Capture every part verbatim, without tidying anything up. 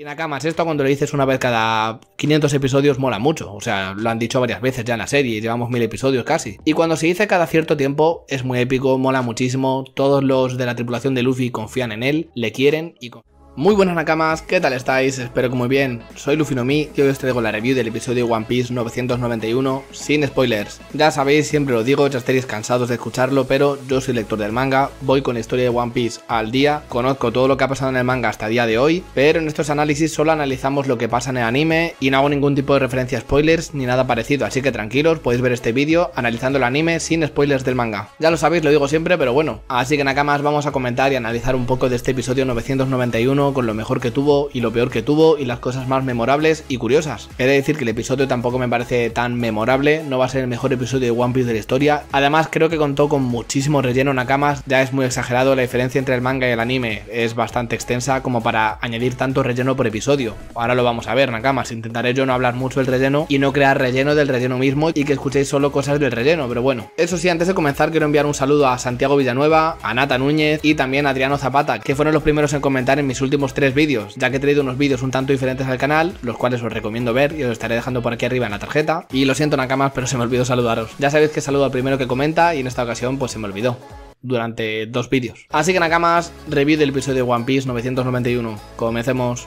Y Nakamas, esto cuando lo dices una vez cada quinientos episodios mola mucho, o sea, lo han dicho varias veces ya en la serie, llevamos mil episodios casi. Y cuando se dice cada cierto tiempo es muy épico, mola muchísimo, todos los de la tripulación de Luffy confían en él, le quieren y confían. Muy buenas Nakamas, ¿qué tal estáis? Espero que muy bien. Soy Luffy No Mi y hoy os traigo la review del episodio One Piece novecientos noventa y uno sin spoilers. Ya sabéis, siempre lo digo, ya estaréis cansados de escucharlo, pero yo soy lector del manga, voy con la historia de One Piece al día, conozco todo lo que ha pasado en el manga hasta el día de hoy, pero en estos análisis solo analizamos lo que pasa en el anime y no hago ningún tipo de referencia a spoilers ni nada parecido, así que tranquilos, podéis ver este vídeo analizando el anime sin spoilers del manga. Ya lo sabéis, lo digo siempre, pero bueno. Así que Nakamas, vamos a comentar y analizar un poco de este episodio novecientos noventa y uno con lo mejor que tuvo y lo peor que tuvo y las cosas más memorables y curiosas. He de decir que el episodio tampoco me parece tan memorable, no va a ser el mejor episodio de One Piece de la historia, además creo que contó con muchísimo relleno Nakamas, ya es muy exagerado, la diferencia entre el manga y el anime es bastante extensa como para añadir tanto relleno por episodio. Ahora lo vamos a ver Nakamas, intentaré yo no hablar mucho del relleno y no crear relleno del relleno mismo y que escuchéis solo cosas del relleno, pero bueno. Eso sí, antes de comenzar quiero enviar un saludo a Santiago Villanueva, a Nata Núñez y también a Adriano Zapata, que fueron los primeros en comentar en mis últimos tres vídeos, ya que he traído unos vídeos un tanto diferentes al canal, los cuales os recomiendo ver y os estaré dejando por aquí arriba en la tarjeta. Y lo siento Nakamas, pero se me olvidó saludaros. Ya sabéis que saludo al primero que comenta y en esta ocasión pues se me olvidó durante dos vídeos. Así que Nakamas, review del episodio de One Piece novecientos noventa y uno. Comencemos.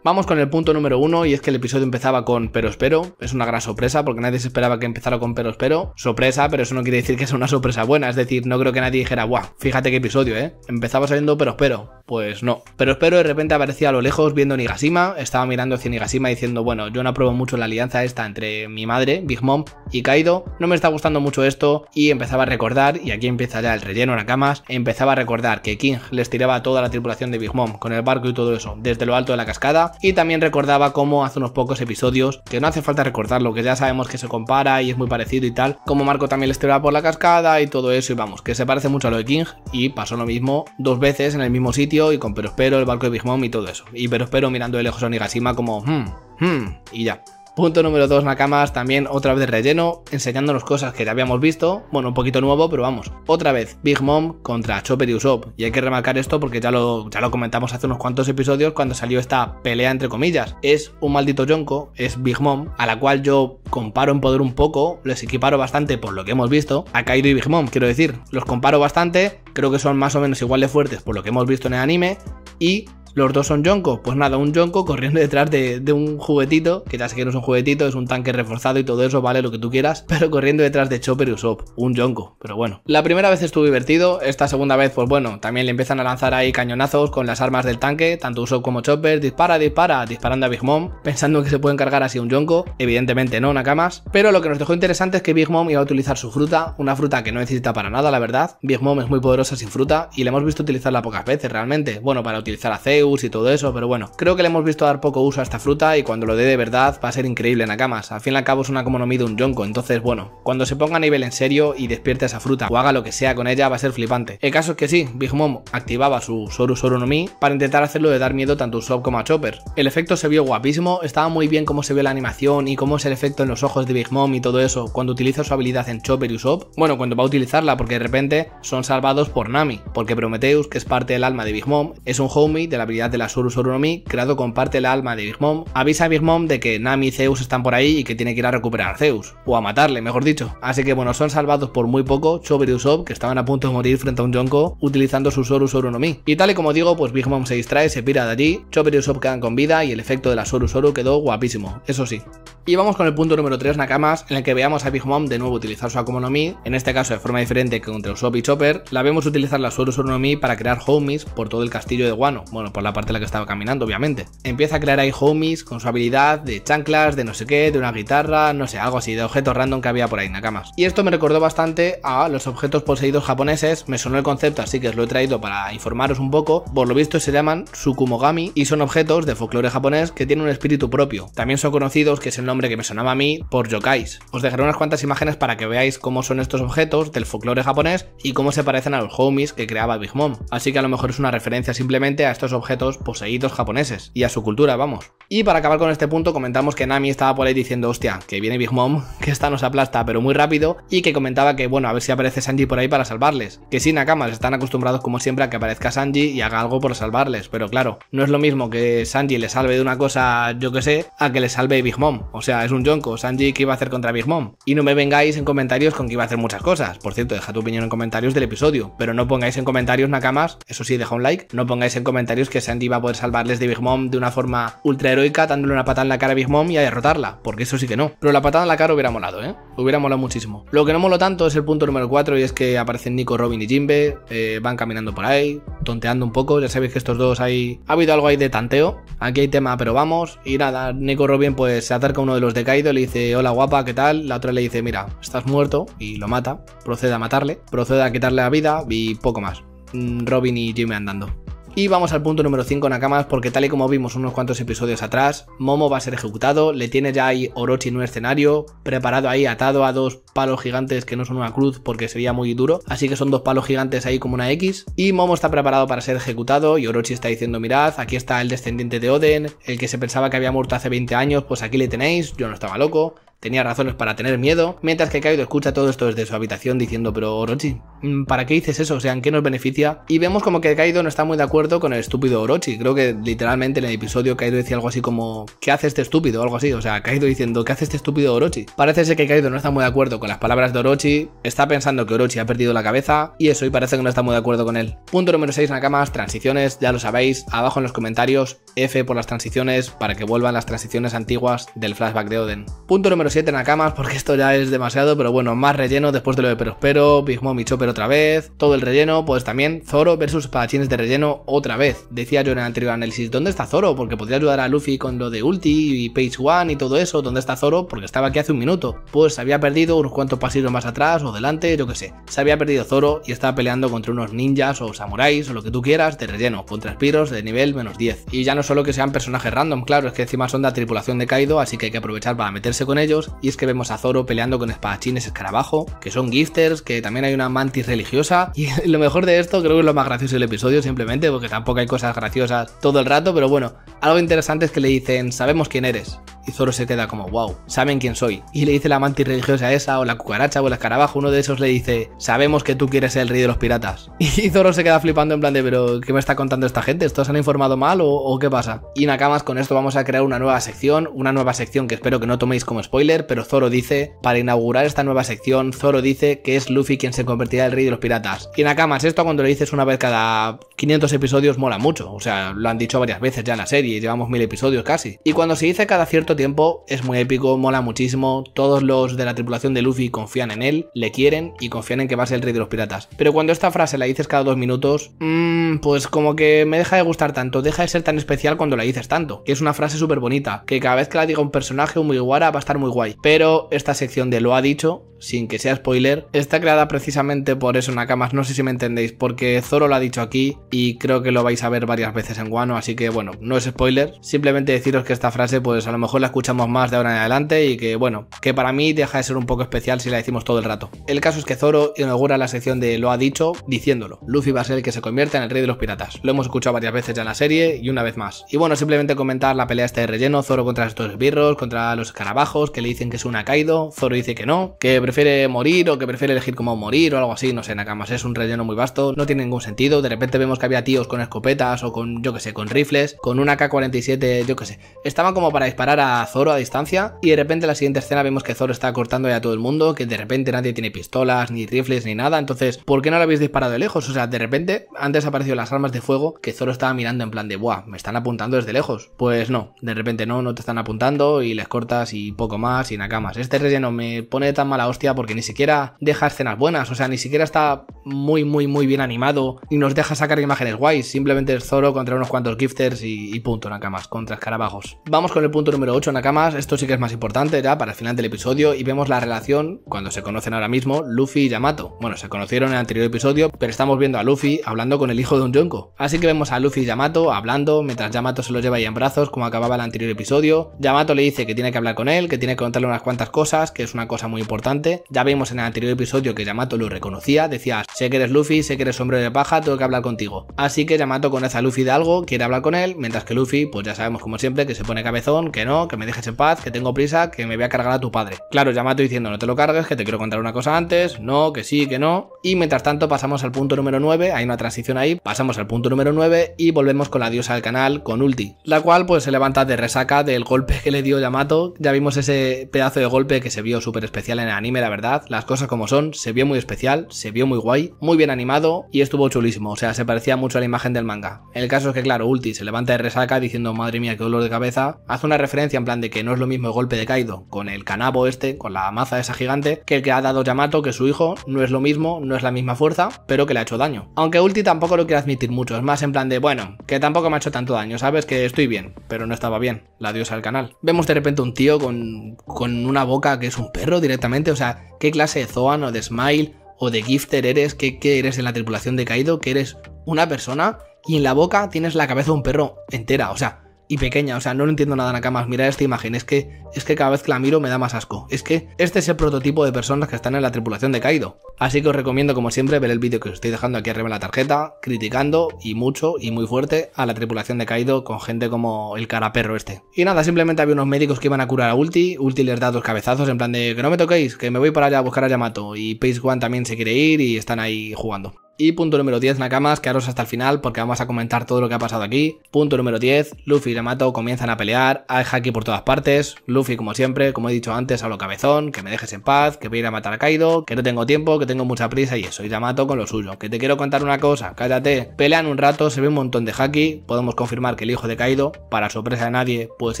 Vamos con el punto número uno, y es que el episodio empezaba con Perospero. Es una gran sorpresa porque nadie se esperaba que empezara con Perospero. Sorpresa, pero eso no quiere decir que sea una sorpresa buena, es decir, no creo que nadie dijera, guau, fíjate qué episodio, ¿eh? Empezaba saliendo Perospero. Pues no. Perospero de repente aparecía a lo lejos viendo Onigashima, estaba mirando hacia Onigashima diciendo, bueno, yo no apruebo mucho la alianza esta entre mi madre, Big Mom, y Kaido, no me está gustando mucho esto, y empezaba a recordar, y aquí empieza ya el relleno Nakamas, empezaba a recordar que King les tiraba a toda la tripulación de Big Mom con el barco y todo eso, desde lo alto de la cascada. Y también recordaba cómo hace unos pocos episodios, que no hace falta recordarlo, que ya sabemos que se compara y es muy parecido y tal, como Marco también les tiraba por la cascada y todo eso, y vamos, que se parece mucho a lo de King, y pasó lo mismo dos veces en el mismo sitio y con Perospero, el barco de Big Mom y todo eso, y Perospero mirando de lejos a Onigashima como hmm, hmm, y ya. Punto número dos, Nakamas, también otra vez de relleno, enseñándonos cosas que ya habíamos visto, bueno, un poquito nuevo, pero vamos. Otra vez, Big Mom contra Chopper y Usopp, y hay que remarcar esto porque ya lo, ya lo comentamos hace unos cuantos episodios cuando salió esta pelea entre comillas. Es un maldito Yonko, es Big Mom, a la cual yo comparo en poder un poco, les equiparo bastante por lo que hemos visto, a Kaido y Big Mom, quiero decir, los comparo bastante, creo que son más o menos igual de fuertes por lo que hemos visto en el anime, y... ¿Los dos son Yonko? Pues nada, un Yonko corriendo detrás de, de un juguetito, que ya sé que no es un juguetito, es un tanque reforzado y todo eso, vale, lo que tú quieras, pero corriendo detrás de Chopper y Usopp, un Yonko, pero bueno. La primera vez estuvo divertido, esta segunda vez, pues bueno, también le empiezan a lanzar ahí cañonazos con las armas del tanque, tanto Usopp como Chopper, dispara, dispara, disparando a Big Mom, pensando que se pueden cargar así un Yonko, evidentemente no, Nakamas, pero lo que nos dejó interesante es que Big Mom iba a utilizar su fruta, una fruta que no necesita para nada, la verdad, Big Mom es muy poderosa sin fruta y la hemos visto utilizarla pocas veces realmente, bueno, para utilizar a Zeus y todo eso, pero bueno, creo que le hemos visto dar poco uso a esta fruta y cuando lo dé de verdad va a ser increíble Nakamas, al fin y al cabo es una Akumonomi de un Yonko, entonces bueno, cuando se ponga a nivel en serio y despierte esa fruta o haga lo que sea con ella va a ser flipante. El caso es que sí, Big Mom activaba su Soru Soru no Mi para intentar hacerlo de dar miedo tanto a Usopp como a Chopper. El efecto se vio guapísimo, estaba muy bien cómo se vio la animación y cómo es el efecto en los ojos de Big Mom y todo eso cuando utiliza su habilidad en Chopper y Usopp, bueno, cuando va a utilizarla porque de repente son salvados por Nami, porque Prometheus, que es parte del alma de Big Mom, es un homie de la habilidad de la Soru Soru no Mi, creado con parte la alma de Big Mom, avisa a Big Mom de que Nami y Zeus están por ahí y que tiene que ir a recuperar a Zeus, o a matarle, mejor dicho. Así que bueno, son salvados por muy poco Chopper y Usopp, que estaban a punto de morir frente a un Yonko utilizando su Soru Soru no Mi. Y tal y como digo, pues Big Mom se distrae, se pira de allí, Chopper y Usopp quedan con vida y el efecto de la Soru Soru quedó guapísimo, eso sí. Y vamos con el punto número tres, Nakamas, en el que veamos a Big Mom de nuevo utilizar su Akumonomi, en este caso de forma diferente que contra Usopp y Chopper, la vemos utilizar la Soru Soru no Mi para crear homies por todo el castillo de Wano, bueno, por la parte en la que estaba caminando, obviamente. Empieza a crear ahí homies con su habilidad de chanclas, de no sé qué, de una guitarra, no sé, algo así, de objetos random que había por ahí, Nakamas. Y esto me recordó bastante a los objetos poseídos japoneses, me sonó el concepto, así que os lo he traído para informaros un poco. Por lo visto se llaman Tsukumogami y son objetos de folclore japonés que tienen un espíritu propio. También son conocidos, que es el nombre que me sonaba a mí, por yokais. Os dejaré unas cuantas imágenes para que veáis cómo son estos objetos del folclore japonés y cómo se parecen a los homies que creaba Big Mom. Así que a lo mejor es una referencia simplemente a estos objetos objetos poseídos japoneses y a su cultura, vamos. Y para acabar con este punto comentamos que Nami estaba por ahí diciendo, hostia, que viene Big Mom, que esta nos aplasta pero muy rápido, y que comentaba que bueno, a ver si aparece Sanji por ahí para salvarles, que sí, Nakamas están acostumbrados como siempre a que aparezca Sanji y haga algo por salvarles, pero claro, no es lo mismo que Sanji le salve de una cosa, yo que sé, a que le salve Big Mom. O sea, es un Yonko, Sanji, ¿qué iba a hacer contra Big Mom? Y no me vengáis en comentarios con que iba a hacer muchas cosas. Por cierto, deja tu opinión en comentarios del episodio, pero no pongáis en comentarios, Nakamas, eso sí, deja un like, no pongáis en comentarios que Sanji va a poder salvarles de Big Mom de una forma ultra heroica, dándole una patada en la cara a Big Mom y a derrotarla, porque eso sí que no. Pero la patada en la cara hubiera molado, ¿eh? Hubiera molado muchísimo. Lo que no moló tanto es el punto número cuatro, y es que aparecen Nico, Robin y Jimbe, eh, van caminando por ahí, tonteando un poco. Ya sabéis que estos dos hay... ha habido algo ahí de tanteo, aquí hay tema, pero vamos. Y nada, Nico Robin pues se acerca a uno de los de Kaido, le dice, hola guapa, ¿qué tal? La otra le dice, mira, estás muerto, y lo mata, procede a matarle, procede a quitarle la vida y poco más. Robin y Jimbe andando. Y vamos al punto número cinco, Nakamas, porque tal y como vimos unos cuantos episodios atrás, Momo va a ser ejecutado, le tiene ya ahí Orochi en un escenario, preparado ahí, atado a dos palos gigantes que no son una cruz porque sería muy duro, así que son dos palos gigantes ahí como una X, y Momo está preparado para ser ejecutado, y Orochi está diciendo, mirad, aquí está el descendiente de Oden, el que se pensaba que había muerto hace veinte años, pues aquí le tenéis, yo no estaba loco. Tenía razones para tener miedo, mientras que Kaido escucha todo esto desde su habitación diciendo, pero Orochi, ¿para qué dices eso? O sea, ¿en qué nos beneficia? Y vemos como que Kaido no está muy de acuerdo con el estúpido Orochi. Creo que literalmente en el episodio Kaido decía algo así como, ¿qué hace este estúpido? O algo así, o sea, Kaido diciendo, ¿qué hace este estúpido Orochi? Parece ser que Kaido no está muy de acuerdo con las palabras de Orochi, está pensando que Orochi ha perdido la cabeza, y eso, y parece que no está muy de acuerdo con él. Punto número seis, Nakamas, transiciones, ya lo sabéis, abajo en los comentarios, F por las transiciones, para que vuelvan las transiciones antiguas del flashback de Oden. Punto número siete, Nakamas, porque esto ya es demasiado, pero bueno, más relleno después de lo de Perospero, Big Mom y Chopper otra vez, todo el relleno, pues también Zoro versus espadachines de relleno otra vez. Decía yo en el anterior análisis, ¿dónde está Zoro? Porque podría ayudar a Luffy con lo de Ulti y Page One y todo eso, ¿dónde está Zoro? Porque estaba aquí hace un minuto, pues se había perdido unos cuantos pasillos más atrás o delante, yo que sé, se había perdido Zoro y estaba peleando contra unos ninjas o samuráis o lo que tú quieras de relleno, contra espiros de nivel menos diez. Y ya no solo que sean personajes random, claro, es que encima son de la tripulación de Kaido, así que hay que aprovechar para meterse con ellos, y es que vemos a Zoro peleando con espadachines escarabajo, que son gifters, que también hay una mantis religiosa, y lo mejor de esto creo que es lo más gracioso del episodio simplemente, porque tampoco hay cosas graciosas todo el rato, pero bueno, algo interesante es que le dicen, sabemos quién eres, y Zoro se queda como, wow, saben quién soy, y le dice la mantis religiosa esa, o la cucaracha o el escarabajo, uno de esos le dice, sabemos que tú quieres ser el rey de los piratas, y Zoro se queda flipando en plan de, pero ¿qué me está contando esta gente? ¿Estos se han informado mal o, o qué pasa? Y Nakamas, con esto vamos a crear una nueva sección, una nueva sección que espero que no toméis como spoiler, pero Zoro dice, para inaugurar esta nueva sección, Zoro dice que es Luffy quien se convertirá en el rey de los piratas. Y Nakamas, esto cuando lo dices una vez cada quinientos episodios mola mucho, o sea, lo han dicho varias veces ya en la serie, llevamos mil episodios casi. Y cuando se dice cada cierto tiempo es muy épico, mola muchísimo, todos los de la tripulación de Luffy confían en él, le quieren y confían en que va a ser el rey de los piratas. Pero cuando esta frase la dices cada dos minutos, mmm, pues como que me deja de gustar tanto, deja de ser tan especial cuando la dices tanto, que es una frase súper bonita, que cada vez que la diga un personaje, un Mugiwara, va a estar muy guay. Pero esta sección de lo ha dicho, sin que sea spoiler, está creada precisamente por eso, Nakamas, no sé si me entendéis, porque Zoro lo ha dicho aquí y creo que lo vais a ver varias veces en Wano, así que bueno, no es spoiler, simplemente deciros que esta frase pues a lo mejor la escuchamos más de ahora en adelante y que bueno, que para mí deja de ser un poco especial si la decimos todo el rato. El caso es que Zoro inaugura la sección de lo ha dicho diciéndolo, Luffy va a ser el que se convierta en el rey de los piratas, lo hemos escuchado varias veces ya en la serie y una vez más. Y bueno, simplemente comentar la pelea esta de relleno, Zoro contra estos esbirros, contra los escarabajos que le dicen que se una a Kaido, Zoro dice que no, que prefiere morir o que prefiere elegir cómo morir o algo así, no sé, Nakamas, es un relleno muy vasto, no tiene ningún sentido, de repente vemos que había tíos con escopetas o con, yo que sé, con rifles, con una K cuarenta y siete, yo que sé, estaban como para disparar a Zoro a distancia y de repente en la siguiente escena vemos que Zoro está cortando ya a todo el mundo, que de repente nadie tiene pistolas, ni rifles, ni nada, entonces, ¿por qué no lo habéis disparado de lejos? O sea, de repente han desaparecido las armas de fuego que Zoro estaba mirando en plan de, buah, me están apuntando desde lejos, pues no, de repente no, no te están apuntando y les cortas y poco más y Nakamas, este relleno me pone tan mala hostia porque ni siquiera deja escenas buenas, o sea, ni siquiera está muy muy muy bien animado y nos deja sacar imágenes guays, simplemente es Zoro contra unos cuantos gifters y, y punto, Nakamas, contra escarabajos. Vamos con el punto número ocho nakamas, esto sí que es más importante ya para el final del episodio y vemos la relación cuando se conocen ahora mismo Luffy y Yamato. Bueno, se conocieron en el anterior episodio, pero estamos viendo a Luffy hablando con el hijo de un Yonko. Así que vemos a Luffy y Yamato hablando, mientras Yamato se lo lleva ahí en brazos como acababa el anterior episodio. Yamato le dice que tiene que hablar con él, que tiene que contarle unas cuantas cosas, que es una cosa muy importante. Ya vimos en el anterior episodio que Yamato lo reconocía, decía, sé que eres Luffy, sé que eres hombre de paja, tengo que hablar contigo. Así que Yamato conoce a Luffy de algo, quiere hablar con él, mientras que Luffy, pues ya sabemos como siempre, que se pone cabezón, que no, que me dejes en paz, que tengo prisa, que me voy a cargar a tu padre. Claro, Yamato diciendo, no te lo cargues, que te quiero contar una cosa antes, no, que sí, que no. Y mientras tanto pasamos al punto número nueve, hay una transición ahí, pasamos al punto número nueve y volvemos con la diosa del canal, con Ulti, la cual pues se levanta de resaca del golpe que le dio Yamato. Ya vimos ese pedazo de golpe que se vio súper especial en el anime, la verdad, las cosas como son, se vio muy especial, se vio muy guay, muy bien animado y estuvo chulísimo, o sea, se parecía mucho a la imagen del manga. El caso es que claro, Ulti se levanta de resaca diciendo, madre mía, qué dolor de cabeza, hace una referencia en plan de que no es lo mismo el golpe de Kaido con el kanabo este, con la maza esa gigante, que el que ha dado Yamato, que su hijo, no es lo mismo, no es la misma fuerza, pero que le ha hecho daño. Aunque Ulti tampoco lo quiere admitir mucho, es más en plan de, bueno, que tampoco me ha hecho tanto daño, sabes, que estoy bien, pero no estaba bien, la diosa del canal. Vemos de repente un tío con, con una boca que es un perro directamente, o sea, ¿qué clase de Zoan o de Smile o de Gifter eres? ¿Qué, qué eres en la tripulación de Kaido? Que eres una persona y en la boca tienes la cabeza de un perro entera, o sea, y pequeña, o sea, no lo entiendo nada, Nakamas. Mirad esta imagen, es que, es que cada vez que la miro me da más asco. Es que este es el prototipo de personas que están en la tripulación de Kaido. Así que os recomiendo, como siempre, ver el vídeo que os estoy dejando aquí arriba en la tarjeta, criticando y mucho y muy fuerte a la tripulación de Kaido con gente como el caraperro este. Y nada, simplemente había unos médicos que iban a curar a Ulti. Ulti les da dos cabezazos en plan de que no me toquéis, que me voy para allá a buscar a Yamato. Y Page One también se quiere ir y están ahí jugando. Y punto número diez, Nakamas, quedaros hasta el final porque vamos a comentar todo lo que ha pasado aquí. Punto número diez, Luffy y Yamato comienzan a pelear, hay haki por todas partes. Luffy, como siempre, como he dicho antes, a lo cabezón, que me dejes en paz, que voy a ir a matar a Kaido, que no tengo tiempo, que tengo mucha prisa y eso. Y Yamato con lo suyo, que te quiero contar una cosa, cállate. Pelean un rato, se ve un montón de haki, podemos confirmar que el hijo de Kaido, para sorpresa de nadie, pues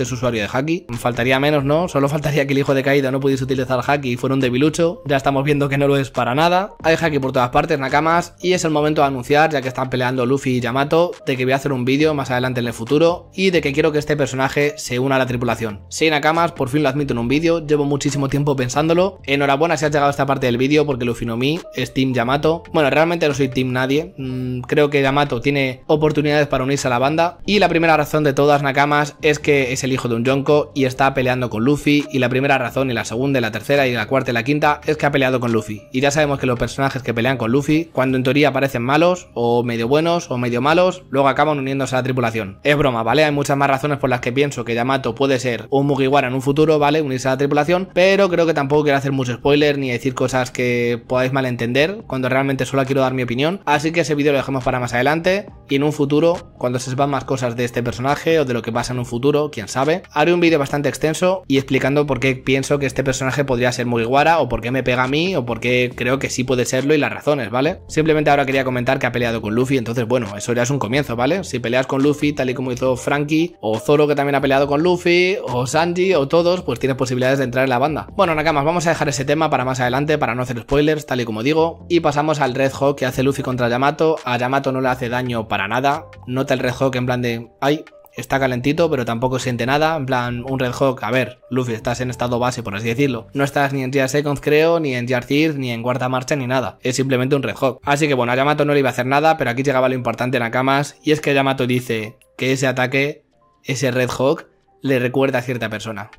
es usuario de haki. Faltaría menos, ¿no? Solo faltaría que el hijo de Kaido no pudiese utilizar haki y fuera un debilucho, ya estamos viendo que no lo es para nada. Hay haki por todas partes, Nakamas. Y es el momento de anunciar, ya que están peleando Luffy y Yamato, de que voy a hacer un vídeo más adelante en el futuro y de que quiero que este personaje se una a la tripulación. Sí, Nakamas, por fin lo admito en un vídeo, llevo muchísimo tiempo pensándolo. Enhorabuena si has llegado a esta parte del vídeo porque Luffy no Mi es Team Yamato. Bueno, realmente no soy Team nadie, mm, creo que Yamato tiene oportunidades para unirse a la banda y la primera razón de todas, Nakamas, es que es el hijo de un Yonko y está peleando con Luffy, y la primera razón y la segunda y la tercera y la cuarta y la quinta es que ha peleado con Luffy. Y ya sabemos que los personajes que pelean con Luffy, cuando en teoría parecen malos o medio buenos o medio malos, luego acaban uniéndose a la tripulación. Es broma, ¿vale? Hay muchas más razones por las que pienso que Yamato puede ser un Mugiwara en un futuro, ¿vale? Unirse a la tripulación, pero creo que tampoco quiero hacer mucho spoiler ni decir cosas que podáis malentender cuando realmente solo quiero dar mi opinión, así que ese vídeo lo dejamos para más adelante y en un futuro, cuando se sepan más cosas de este personaje o de lo que pasa en un futuro, quién sabe, haré un vídeo bastante extenso y explicando por qué pienso que este personaje podría ser Mugiwara o por qué me pega a mí o por qué creo que sí puede serlo y las razones, ¿vale? Simplemente ahora quería comentar que ha peleado con Luffy, entonces bueno, eso ya es un comienzo, ¿vale? Si peleas con Luffy, tal y como hizo Frankie, o Zoro, que también ha peleado con Luffy, o Sanji, o todos, pues tienes posibilidades de entrar en la banda. Bueno, Nakamas, vamos a dejar ese tema para más adelante, para no hacer spoilers, tal y como digo, y pasamos al Red Hawk que hace Luffy contra Yamato. A Yamato no le hace daño para nada, nota el Red Hawk en plan de, ay, está calentito, pero tampoco siente nada, en plan, un Red Hawk, a ver, Luffy, estás en estado base, por así decirlo. No estás ni en Gear Second, creo, ni en Gear Third, ni en Guarda Marcha, ni nada. Es simplemente un Red Hawk. Así que bueno, a Yamato no le iba a hacer nada, pero aquí llegaba lo importante, Nakamas, y es que Yamato dice que ese ataque, ese Red Hawk, le recuerda a cierta persona.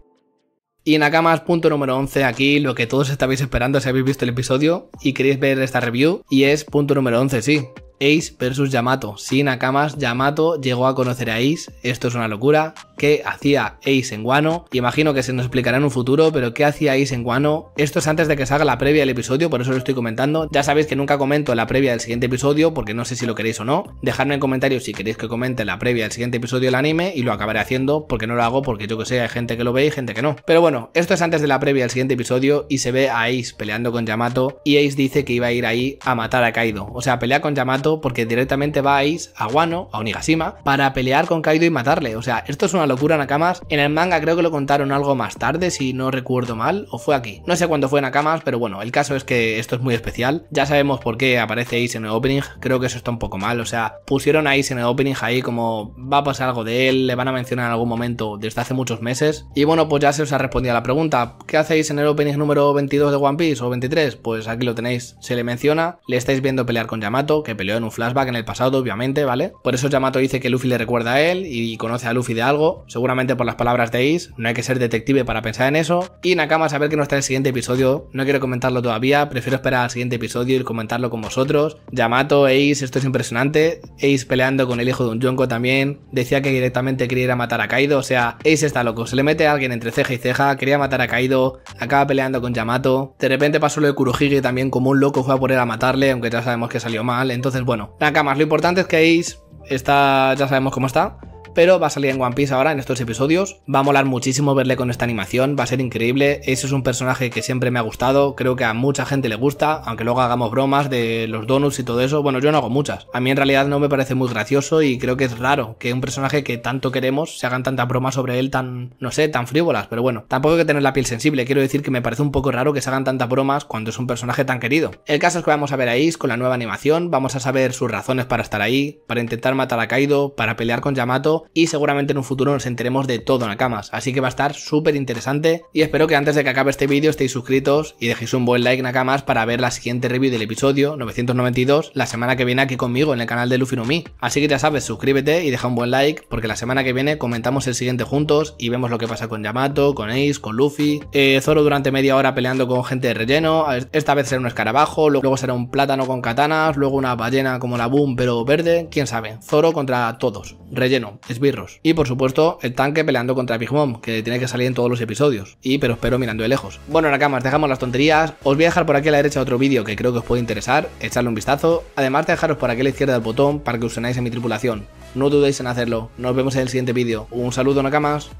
Y Nakamas, punto número once, aquí lo que todos estabais esperando si habéis visto el episodio y queréis ver esta review, y es punto número once, sí. Ace versus Yamato. Sí, Nakamas, Yamato llegó a conocer a Ace. Esto es una locura. ¿Qué hacía Ace en Wano? Imagino que se nos explicará en un futuro, pero ¿qué hacía Ace en Wano? Esto es antes de que salga la previa del episodio, por eso lo estoy comentando. Ya sabéis que nunca comento la previa del siguiente episodio, porque no sé si lo queréis o no. Dejadme en comentarios si queréis que comente la previa del siguiente episodio del anime, y lo acabaré haciendo, porque no lo hago, porque yo que sé, hay gente que lo ve y gente que no. Pero bueno, esto es antes de la previa del siguiente episodio, y se ve a Ace peleando con Yamato, y Ace dice que iba a ir ahí a matar a Kaido. O sea, pelea con Yamato porque directamente va a Ace a Wano, a Onigashima, para pelear con Kaido y matarle. O sea, esto es una locura, Nakamas. En el manga creo que lo contaron algo más tarde, si no recuerdo mal, o fue aquí. No sé cuándo fue, Nakamas, pero bueno, el caso es que esto es muy especial. Ya sabemos por qué aparece Ace en el opening, creo que eso está un poco mal, o sea, pusieron a Ace en el opening ahí como va a pasar algo de él, le van a mencionar en algún momento desde hace muchos meses. Y bueno, pues ya se os ha respondido a la pregunta, ¿qué hacéis en el opening número veintidós de One Piece o veintitrés? Pues aquí lo tenéis, se le menciona, le estáis viendo pelear con Yamato, que peleó en un flashback en el pasado, obviamente, ¿vale? Por eso Yamato dice que Luffy le recuerda a él y conoce a Luffy de algo, seguramente por las palabras de Ace, no hay que ser detective para pensar en eso. Y Nakama, saber que no está el siguiente episodio, no quiero comentarlo todavía, prefiero esperar al siguiente episodio y comentarlo con vosotros. Yamato, Ace, esto es impresionante, Ace peleando con el hijo de un Yonko también, decía que directamente quería ir a matar a Kaido, o sea, Ace está loco, se le mete a alguien entre ceja y ceja, quería matar a Kaido, acaba peleando con Yamato, de repente pasó lo de Kurohige también, como un loco fue a por él a matarle, aunque ya sabemos que salió mal, entonces bueno, Nakamas, lo importante es que Ace está, ya sabemos cómo está, pero va a salir en One Piece ahora en estos episodios, va a molar muchísimo verle con esta animación, va a ser increíble. Ese es un personaje que siempre me ha gustado, creo que a mucha gente le gusta, aunque luego hagamos bromas de los donuts y todo eso, bueno, yo no hago muchas, a mí en realidad no me parece muy gracioso y creo que es raro que un personaje que tanto queremos se hagan tantas bromas sobre él tan, no sé, tan frívolas, pero bueno, tampoco hay que tener la piel sensible, quiero decir que me parece un poco raro que se hagan tantas bromas cuando es un personaje tan querido. El caso es que vamos a ver a Ace con la nueva animación, vamos a saber sus razones para estar ahí, para intentar matar a Kaido, para pelear con Yamato, y seguramente en un futuro nos enteremos de todo, Nakamas, así que va a estar súper interesante y espero que antes de que acabe este vídeo estéis suscritos y dejéis un buen like, Nakamas, para ver la siguiente review del episodio novecientos noventa y dos la semana que viene aquí conmigo en el canal de Luffy No Mi, así que ya sabes, suscríbete y deja un buen like porque la semana que viene comentamos el siguiente juntos y vemos lo que pasa con Yamato, con Ace, con Luffy, eh, Zoro durante media hora peleando con gente de relleno, esta vez será un escarabajo, luego será un plátano con katanas, luego una ballena como la Boom pero verde, quién sabe, Zoro contra todos, relleno, esbirros. Y por supuesto, el tanque peleando contra Big Mom, que tiene que salir en todos los episodios. Y pero espero mirando de lejos. Bueno, Nakamas, dejamos las tonterías. Os voy a dejar por aquí a la derecha otro vídeo que creo que os puede interesar. Echadle un vistazo. Además de dejaros por aquí a la izquierda el botón para que os unáis a mi tripulación. No dudéis en hacerlo. Nos vemos en el siguiente vídeo. Un saludo, Nakamas.